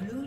Blue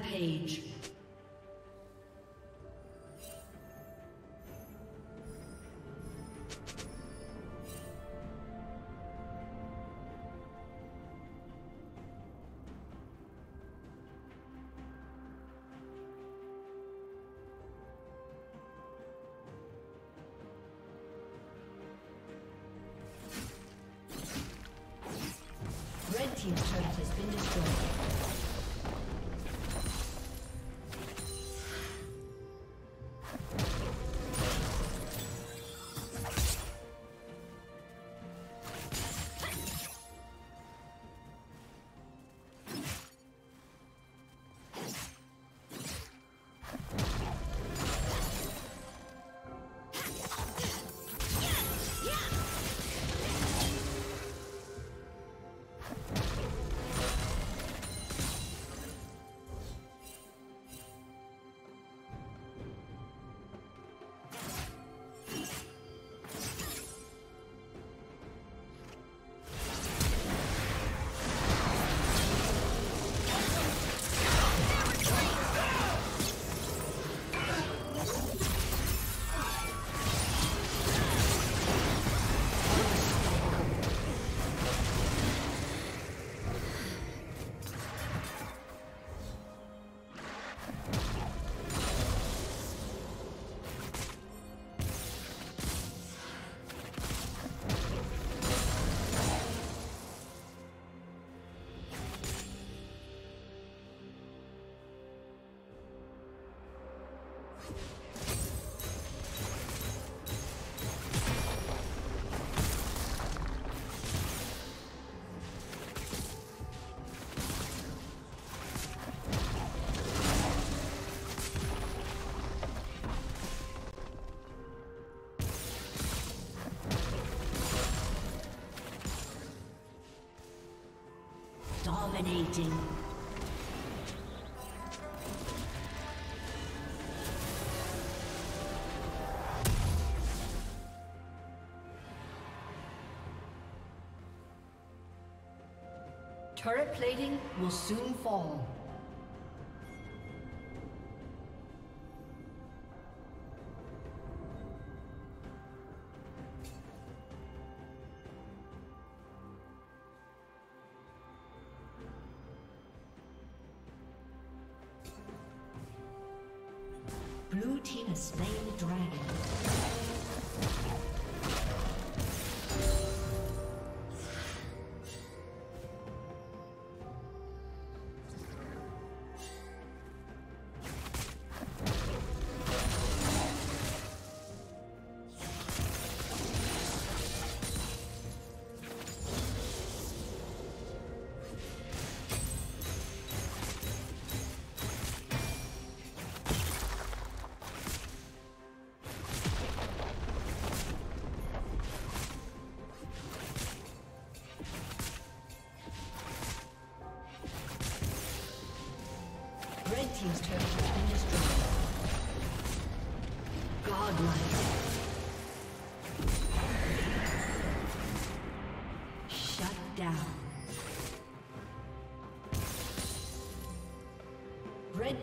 Rampage. Red team's turret has been destroyed. Dominating. Turret plating will soon fall. Blue team has slain the dragon. Team's turret has been destroyed. Godlike. Shut down. Red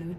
Blue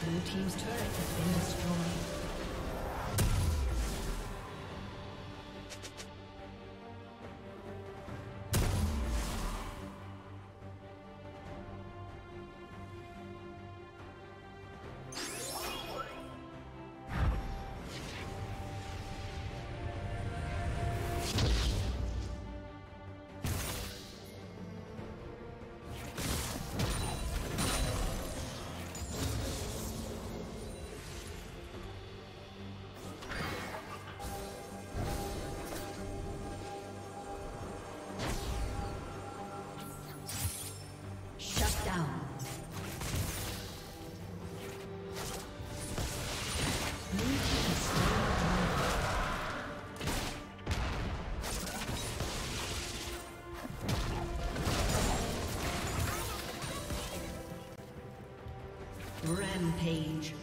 Blue team's turret has been destroyed. Rampage.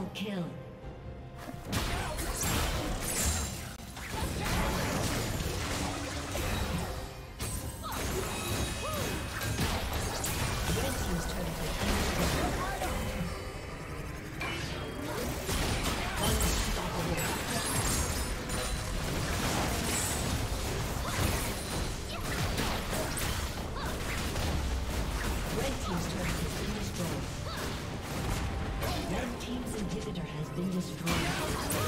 Double kill. Red team's inhibitor has been destroyed.